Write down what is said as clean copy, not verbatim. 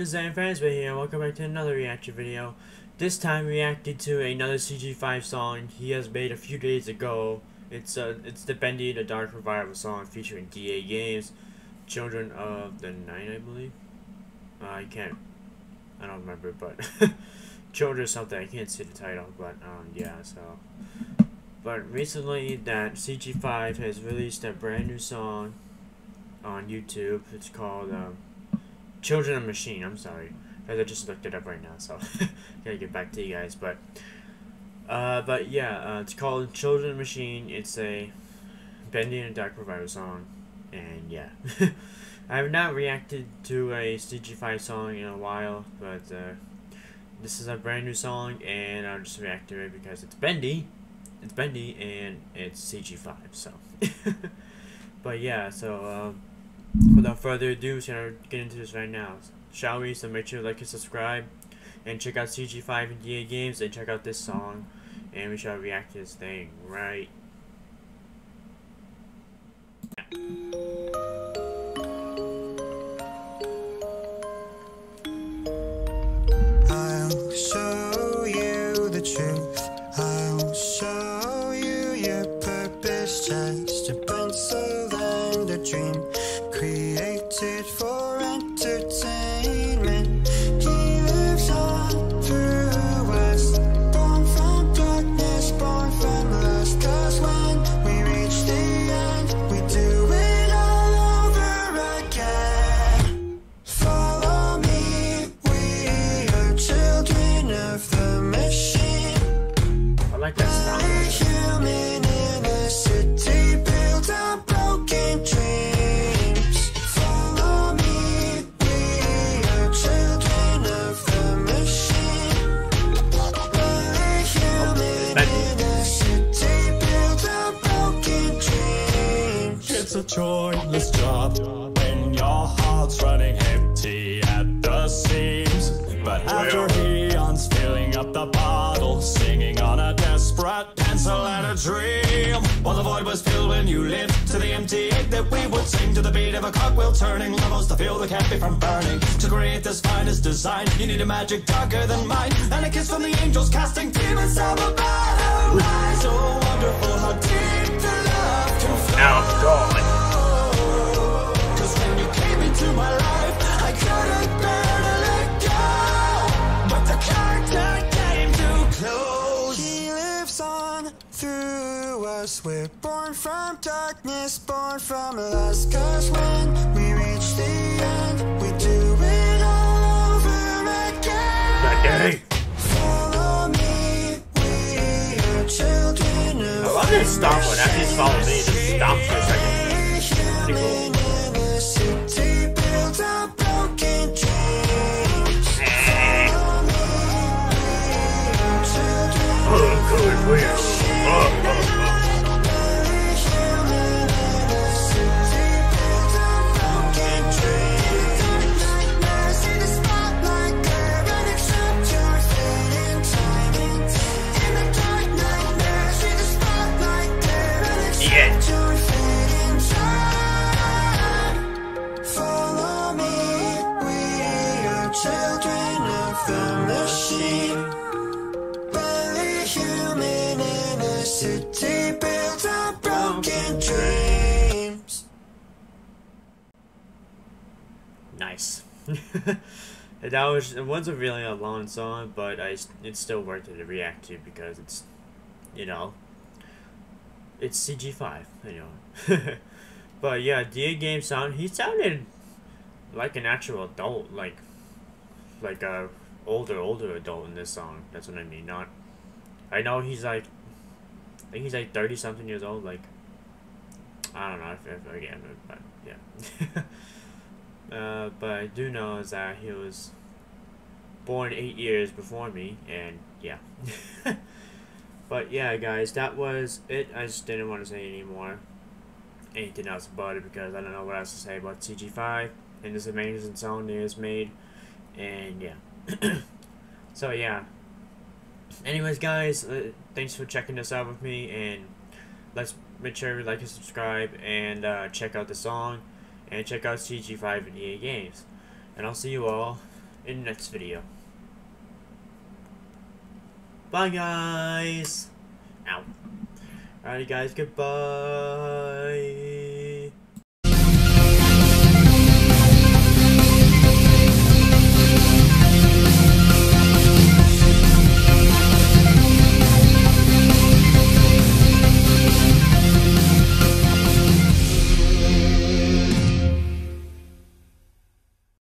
everyone, it's ZanFansman here, and welcome back to another reaction video. This time reacting to another CG5 song he has made a few days ago. It's the Bendy and the Dark Revival song featuring DAGames, Children of the Night, I believe. I don't remember, but Children something, I can't see the title, but yeah, so. But recently that CG5 has released a brand new song on YouTube. It's called Children of the Machine. I'm sorry, guys, I just looked it up right now, so gotta get back to you guys. But yeah, it's called Children of the Machine. It's a Bendy and Dark Revival song, and yeah, I have not reacted to a CG5 song in a while, but this is a brand new song, and I'll just react to it because it's Bendy. It's Bendy and it's CG5, so. But yeah, so without further ado, we're gonna get into this right now, shall we? So make sure to like and subscribe, and check out CG5 and DAGames, and check out this song, and we shall react to this thing right now. Just a pencil and a dream created for entertainment. He lives on through us, born from darkness, born from lust. 'Cause when we reach the end, we do it all over again. Follow me, we are children of the machine. I like that sound. Human city builds on broken dreams. Follow me, we are children of the machine. We're human in a city built on broken dreams. It's a joyless job when your heart's running empty at the seams. But after eons filling up the bottle, singing on a desperate pencil and a dream, while the void was filled when you lived, to the empty egg that we would sing, to the beat of a cogwheel turning, levels to feel the cafe from burning. To create this finest design, you need a magic darker than mine, and a kiss from the angels casting demons out of our eyes. Oh, wonderful how deep the love can flow. Now I'm gone. 'Cause when you came into my life, I couldn't bear to let go, but the character came too close. He lives on through. We're born from darkness, born from lust. 'Cause when we reach the end, we do it all over again. Follow me, we are children of the machine. I love this stomp one. After he's followed me, just stomp for a second. Pretty cool. Oh, good weird. City built on broken dreams. Nice. It wasn't really a long song, but it's still worth it to react to because it's, you know, it's CG5, anyway. But yeah, DAGames sound. He sounded like an actual adult, like a older adult in this song. That's what I mean. Not. I know he's like. I think he's like 30-something years old, like, I don't know if I get it, but yeah. But I do know is that he was born 8 years before me, and yeah. But yeah, guys, that was it. I just didn't want to say anything else about it because I don't know what else to say about CG5 and this amazing song that he has made, and yeah. So yeah. Anyways, guys, thanks for checking this out with me, and let's make sure you like and subscribe, and check out the song, and check out CG5 and EA Games, and I'll see you all in the next video. Bye, guys. Ow. Alrighty, guys. Goodbye.